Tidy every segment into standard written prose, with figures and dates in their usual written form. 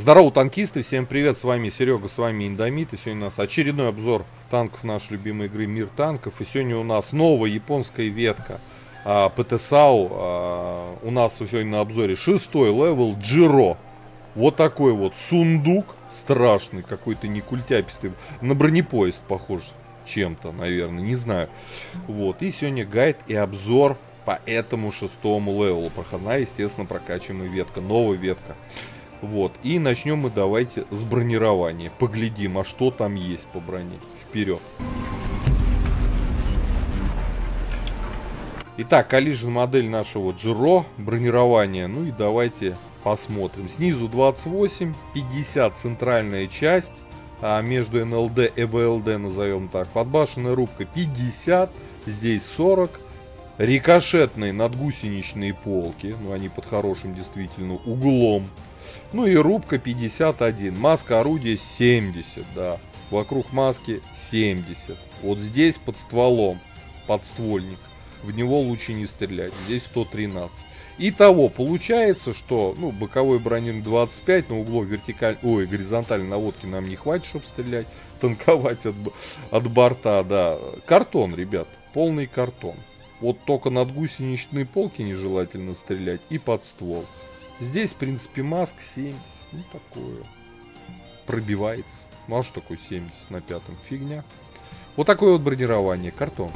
Здорово, танкисты, всем привет, с вами Серега, с вами Индомит. И сегодня у нас очередной обзор танков нашей любимой игры Мир Танков. И сегодня у нас новая японская ветка ПТ-САУ. У нас сегодня на обзоре 6-й левел Ji-Ro. Вот такой вот сундук страшный, какой-то не культяпистый. На бронепоезд похож чем-то, наверное, не знаю. Вот, и сегодня гайд и обзор по этому 6-му левелу. Проходная, естественно, прокачиваемая ветка, новая ветка. Вот, и начнем мы давайте с бронирования. Поглядим, а что там есть по броне. Вперед. Итак, коллижная модель нашего Ji-Ro, бронирование. Ну и давайте посмотрим. Снизу 28, 50 центральная часть, а между НЛД и ВЛД, назовем так. Подбашенная рубка 50, здесь 40. Рикошетные надгусеничные полки, ну они под хорошим действительно углом. Ну и рубка 51, маска орудия 70, да, вокруг маски 70. Вот здесь под стволом, подствольник, в него лучше не стрелять, здесь 113. Итого получается, что, ну, боковой бронированный 25, на углу горизонтальной наводки нам не хватит, чтобы стрелять, танковать от борта, да. Картон, ребят, полный картон. Вот только надгусеничные полки нежелательно стрелять и под ствол. Здесь, в принципе, маск 70, ну такое, пробивается. Ну а что такое 70 на 5-м? Фигня. Вот такое вот бронирование, картон.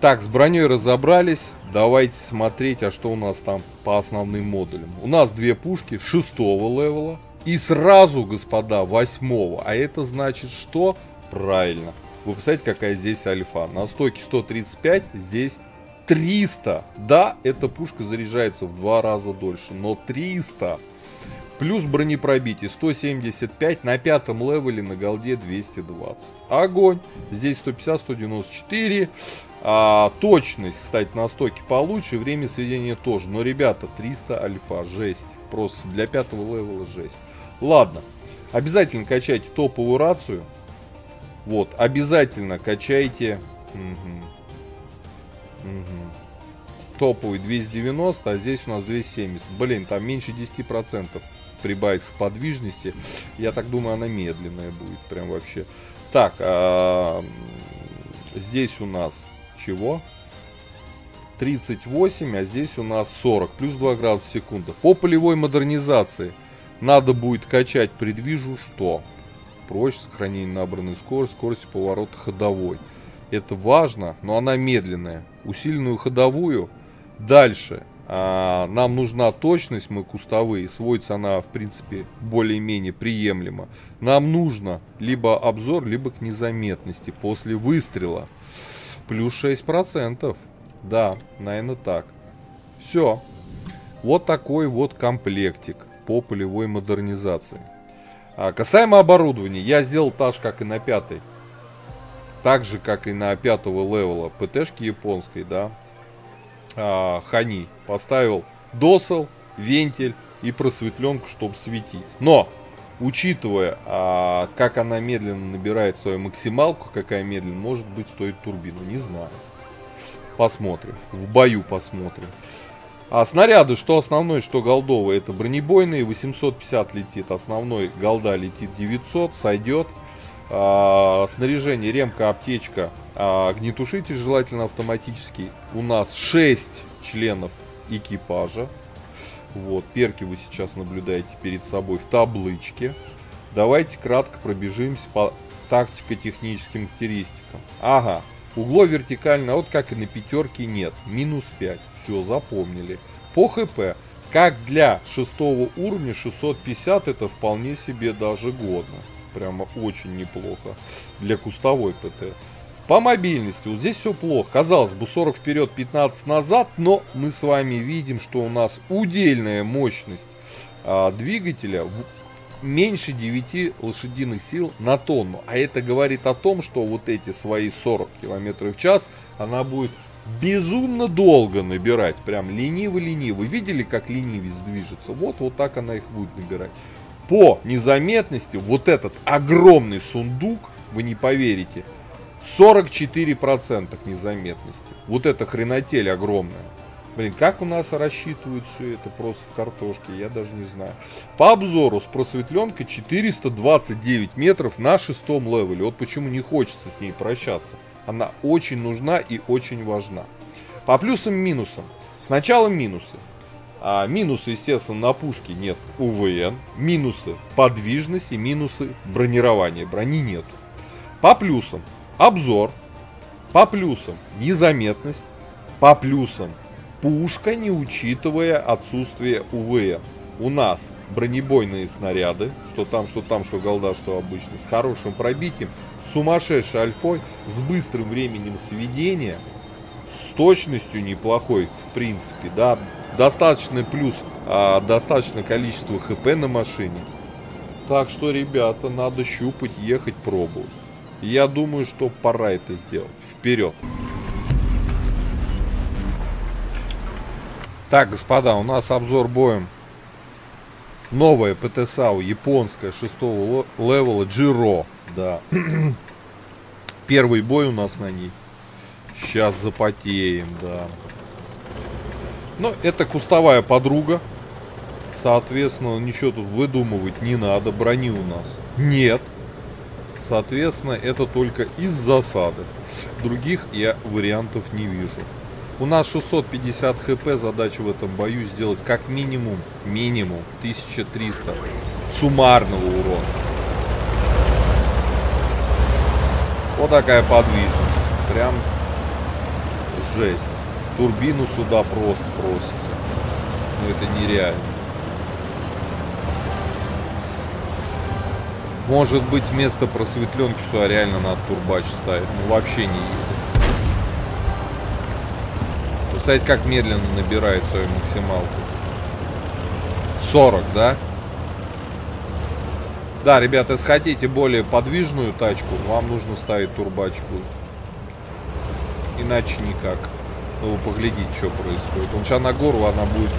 Так, с броней разобрались. Давайте смотреть, а что у нас там по основным модулям. У нас две пушки 6-го левела и сразу, господа, 8-го. А это значит, что? Правильно. Вы представляете, какая здесь альфа. На стойке 135, здесь 300. Да, эта пушка заряжается в 2 раза дольше, но 300. Плюс бронепробитие 175, на 5-м левеле на голде 220. Огонь. Здесь 150, 194. Точность, кстати, на стойке получше, время сведения тоже. Но, ребята, 300 альфа, жесть. Просто для 5-го левела жесть. Ладно, обязательно качайте топовую рацию. Вот, обязательно качайте топовый 290, а здесь у нас 270. Блин, там меньше 10% прибавится к подвижности. Я так думаю, она медленная будет, прям вообще. Так, здесь у нас чего? 38, а здесь у нас 40, плюс 2 градуса в секунду. По полевой модернизации надо будет качать, предвижу, что... Прочность, сохранение набранной скорости, скорости поворота ходовой. Это важно, но она медленная. Усиленную ходовую. Дальше. Нам нужна точность, мы кустовые. Сводится она, в принципе, более-менее приемлемо. Нам нужно либо обзор, либо к незаметности после выстрела. Плюс 6%. Да, наверное, так. Все. Вот такой вот комплектик по полевой модернизации. А касаемо оборудования, я сделал так же, как и на 5-й. Так же, как и на 5-го левела ПТ-шки японской, да. Хани. Поставил досел, вентиль и просветленку, чтобы светить. Но, учитывая, как она медленно набирает свою максималку, какая медленно, может быть, стоит турбину. Не знаю. Посмотрим. В бою посмотрим. А снаряды, что основной, что голдовые, это бронебойные, 850 летит, основной голда летит 900, сойдет. Снаряжение, ремка, аптечка, огнетушитель, желательно автоматический. У нас 6 членов экипажа. Вот, перки вы сейчас наблюдаете перед собой в таблычке. Давайте кратко пробежимся по тактико-техническим характеристикам. Ага, угло вертикально, вот как и на 5-ке нет, минус 5. Все, запомнили. По хп, как для 6-го уровня, 650, это вполне себе даже годно. Прямо очень неплохо для кустовой ПТ. По мобильности, вот здесь все плохо. Казалось бы, 40 вперед, 15 назад, но мы с вами видим, что у нас удельная мощность двигателя меньше 9 лошадиных сил на тонну. А это говорит о том, что вот эти свои 40 км в час она будет... безумно долго набирать. Прям лениво-лениво. Видели, как ленивец движется? Вот так она их будет набирать. По незаметности вот этот огромный сундук, вы не поверите, 44% незаметности. Вот эта хренотель огромная. Блин, как у нас рассчитывают все это просто в картошке, я даже не знаю. По обзору с просветленкой 429 метров на 6-м левеле. Вот почему не хочется с ней прощаться. Она очень нужна и очень важна. По плюсам и минусам. Сначала минусы. Минусы, естественно, на пушке нет УВН. Минусы подвижность и минусы бронирования. Брони нет. По плюсам обзор. По плюсам незаметность. По плюсам пушка, не учитывая отсутствие УВН. У нас бронебойные снаряды. Что там, что голда, что обычно. С хорошим пробитием, с сумасшедшей альфой, с быстрым временем сведения. С точностью неплохой, в принципе, да. Достаточный плюс, достаточное количество хп на машине. Так что, ребята, надо щупать, ехать, пробовать. Я думаю, что пора это сделать. Вперед! Так, господа, у нас обзор боем. Новая ПТ-САУ, японская, 6-го левела, Ji-Ro. Да. Первый бой у нас на ней. Сейчас запотеем, да. Но это кустовая подруга. Соответственно, ничего тут выдумывать не надо. Брони у нас нет. Соответственно, это только из засады. Других я вариантов не вижу. У нас 650 хп. Задача в этом бою сделать как минимум 1300 суммарного урона. Вот такая подвижность. Прям жесть. Турбину сюда просто просится. Но это нереально. Может быть, вместо просветленки сюда реально надо турбач ставить. Ну, вообще не едет. Представляете, как медленно набирает свою максималку. 40, да? Да, ребята, если хотите более подвижную тачку, вам нужно ставить турбачку. Иначе никак. Ну, вы поглядите, что происходит. Он сейчас на гору, она будет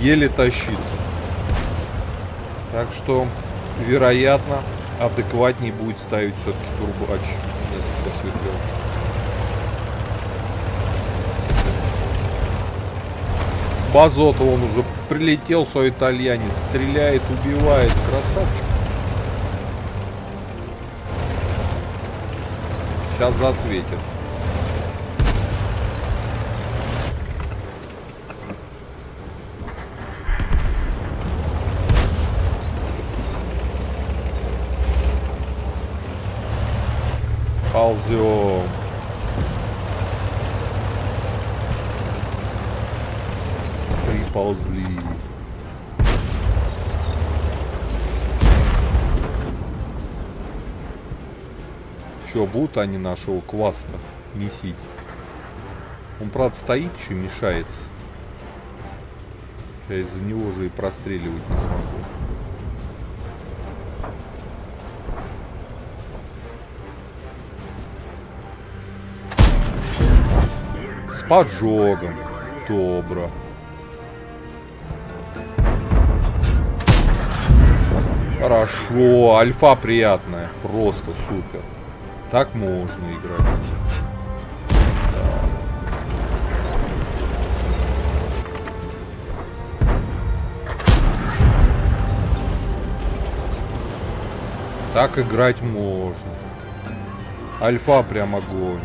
еле тащиться. Так что, вероятно, адекватнее будет ставить все-таки турбач вместо просветленки. Базота, он уже прилетел, свой итальянец. Стреляет, убивает. Красавчик. Сейчас засветит. Ползем. Приползли. Че, будут они нашего кваста месить? Он, правда, стоит, еще мешается. Я из-за него же и простреливать не смогу. Поджогом. Добро. Хорошо. Альфа приятная. Просто супер. Так можно играть. Так играть можно. Альфа прям огонь.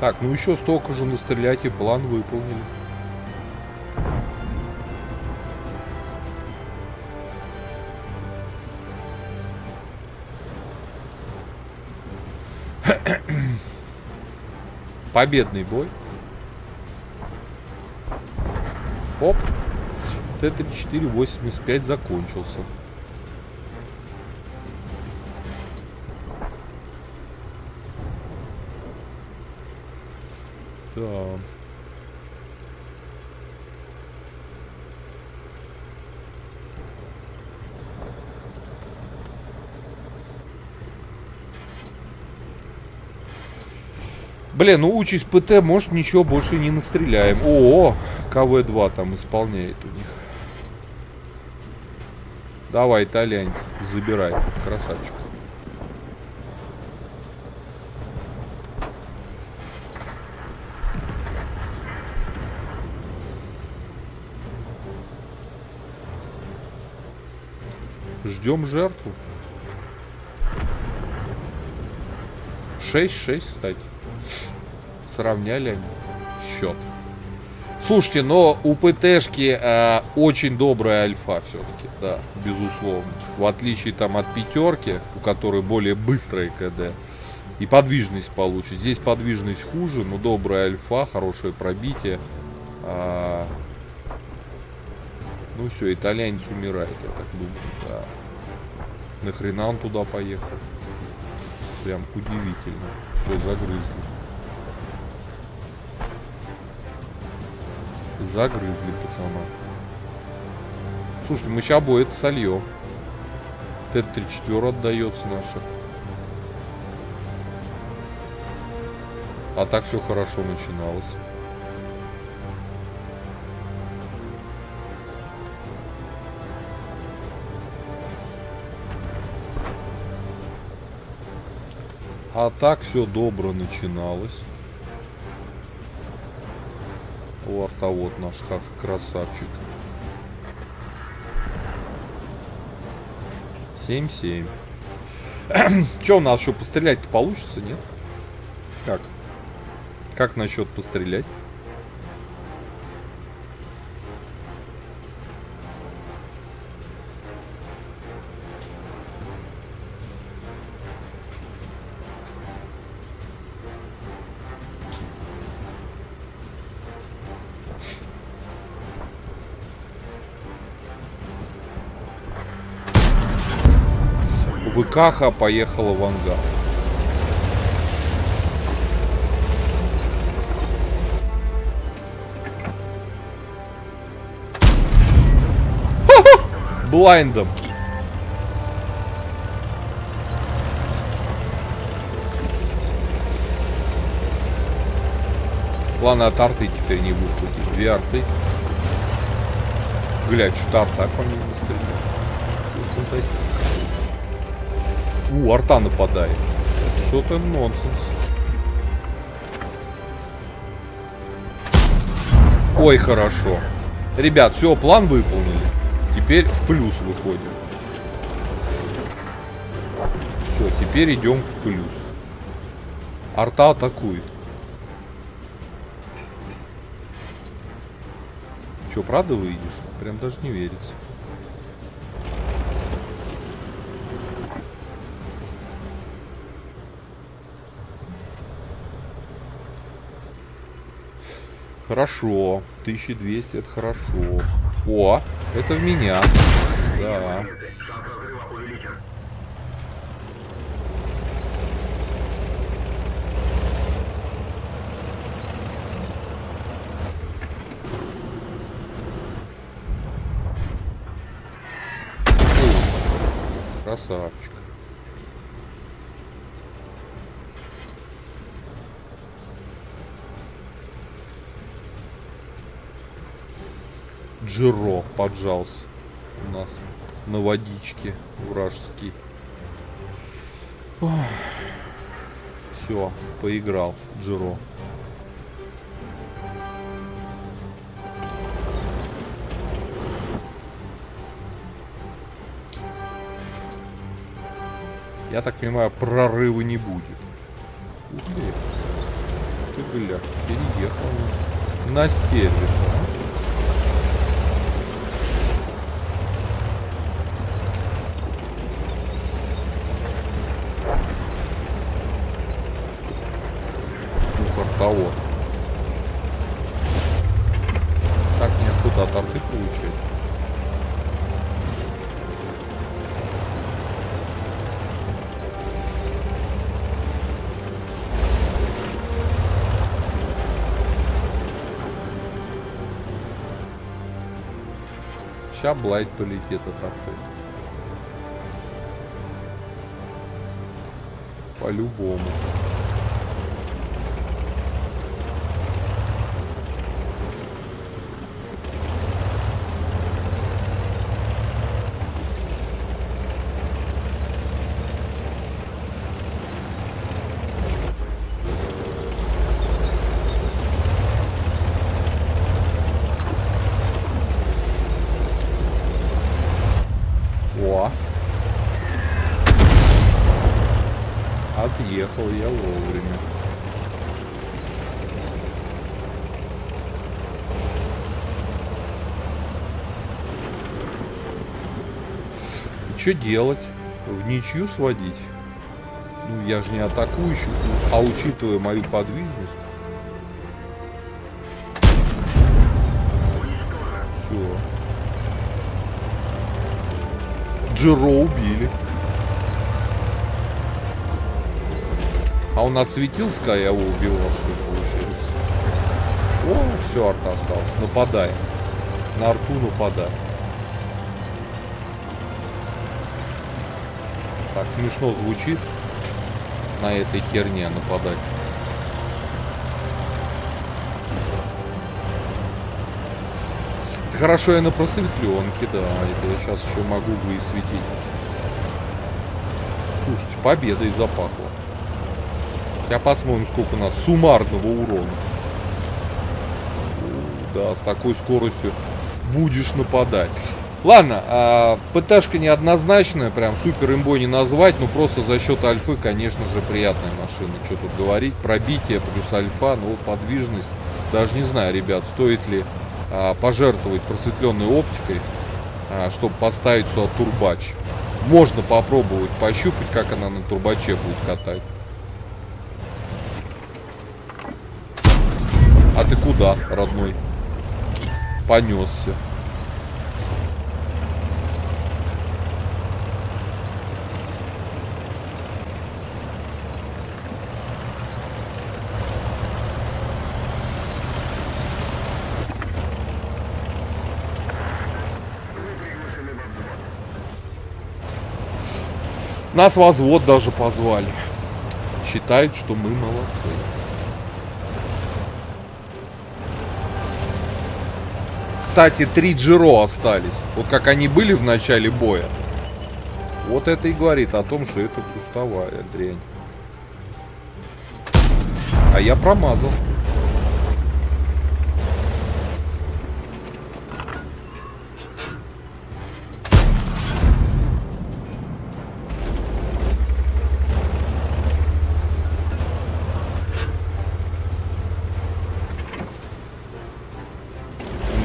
Так, ну еще столько же настрелять, и план выполнили. Победный бой. Оп. Т-34-85 закончился. Да. Блин, ну учись ПТ, может, ничего больше не настреляем. О, КВ-2 там исполняет у них. Давай, итальянец, забирай, красавчик. Ждем жертву. 6-6, кстати. Сравняли они счет. Слушайте, но у ПТшки очень добрая альфа все-таки, да, безусловно. В отличие там от пятерки, у которой более быстрая КД. И подвижность получит. Здесь подвижность хуже, но добрая альфа, хорошее пробитие. Ну все, итальянец умирает, я так думаю. Да. Нахрена он туда поехал? Прям удивительно. Все загрызли. Загрызли, пацана. Слушайте, мы сейчас обои это сольем. Т-34 отдается наша. А так все хорошо начиналось. А так все добро начиналось. О, артовод наш, как красавчик. 7-7. Че у нас еще пострелять-то получится, нет? Как? Как насчет пострелять? Каха поехала в ангар. Блайндом. Ладно, от арты теперь не выхватить. Две арты. Глядь, что-то арта по мне не стреляет. Фантастика. Арта нападает. Что-то нонсенс. Ой, хорошо. Ребят, все, план выполнили. Теперь в плюс выходим. Все, теперь идем в плюс. Арта атакует. Че, правда выйдешь? Прям даже не верится. Хорошо. 1200 это хорошо. О, это в меня. Да. О, красавчик. Ji-Ро поджался у нас на водичке вражеский. Все, поиграл Ji-Ро. Я так понимаю, прорыва не будет. Ух ты. Ты, бля, переехал на стерве. Так неохота от арты получить. Сейчас блайт полетит от арты. По-любому. Приехал я вовремя. И что делать? В ничью сводить? Ну, я же не атакующий, а учитывая мою подвижность. Все. Джи-Ро убили. А он отсветился, когда я его убивал, что ли, получилось. О, все, арта осталась. Нападай. На арту нападай. Так смешно звучит на этой херне нападать. Это хорошо, я на просветленке, да. Это я сейчас еще могу высветить. Слушайте, победой запахло. Сейчас посмотрим, сколько у нас суммарного урона. Да, с такой скоростью будешь нападать. Ладно, ПТ-шка неоднозначная, прям супер имбой не назвать, но просто за счет альфы, конечно же, приятная машина. Что тут говорить, пробитие плюс альфа, ну вот подвижность. Даже не знаю, ребят, стоит ли пожертвовать просветленной оптикой, чтобы поставить сюда турбач. Можно попробовать пощупать, как она на турбаче будет катать. А ты куда, родной? Понесся. Нас в взвод даже позвали. Считают, что мы молодцы. Кстати, 3 Джи-Ро остались. Вот как они были в начале боя. Вот это и говорит о том, что это пустовая дрянь. А я промазал.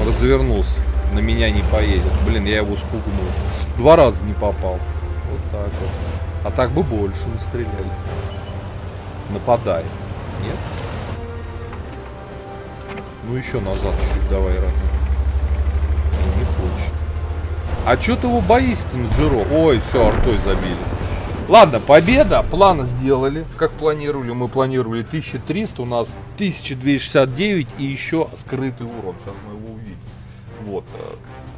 Развернулся, на меня не поедет. Блин, я его спугнул. 2 раза не попал. Вот так вот. А так бы больше не стреляли. Нападай. Нет? Ну еще назад чуть-чуть давай, родной. Не хочет. А что ты его боишься-то на Джи-Ро? Ой, все, артой забили. Ладно, победа. План сделали, как планировали. Мы планировали 1300, у нас 1269 и еще скрытый урон. Сейчас мы его увидим. Вот.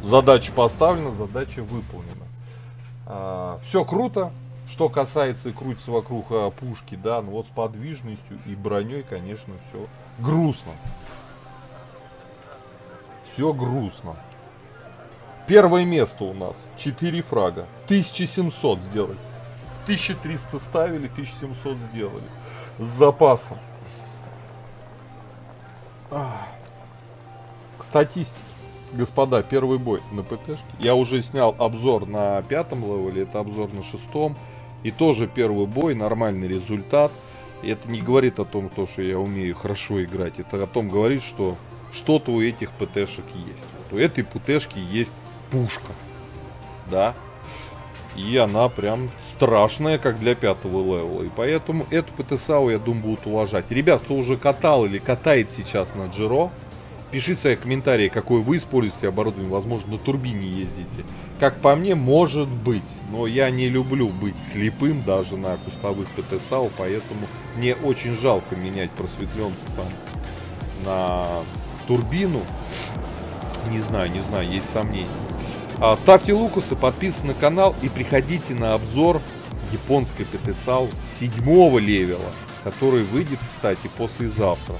Задача поставлена, задача выполнена. Все круто. Что касается и крутится вокруг пушки, да, ну вот с подвижностью и броней, конечно, все грустно. Все грустно. Первое место у нас. 4 фрага. 1700 сделали. 1300 ставили, 1700 сделали. С запасом. К статистике. Господа, первый бой на ПТ-шке. Я уже снял обзор на 5-м левеле, это обзор на 6-м. И тоже первый бой, нормальный результат. И это не говорит о том, что я умею хорошо играть. Это о том говорит, что что-то у этих ПТ-шек есть. Вот у этой ПТ-шки есть пушка. Да. И она прям страшная, как для 5-го левела. И поэтому эту ПТ-САУ, я думаю, будут уважать. Ребят, кто уже катал или катает сейчас на Джи-Ро, пишите свои комментарии, какой вы используете оборудование. Возможно, на турбине ездите. Как по мне, может быть. Но я не люблю быть слепым даже на кустовых ПТ-САУ. Поэтому мне очень жалко менять просветленку там на турбину. Не знаю, есть сомнения. Ставьте лукасы, подписывайтесь на канал и приходите на обзор японской ПТ-САУ 7-го левела, который выйдет, кстати, послезавтра.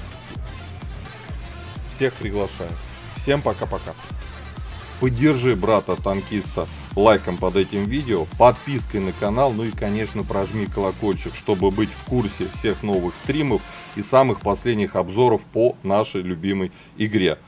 Всех приглашаю. Всем пока-пока. Поддержи брата-танкиста лайком под этим видео, подпиской на канал, ну и, конечно, прожми колокольчик, чтобы быть в курсе всех новых стримов и самых последних обзоров по нашей любимой игре.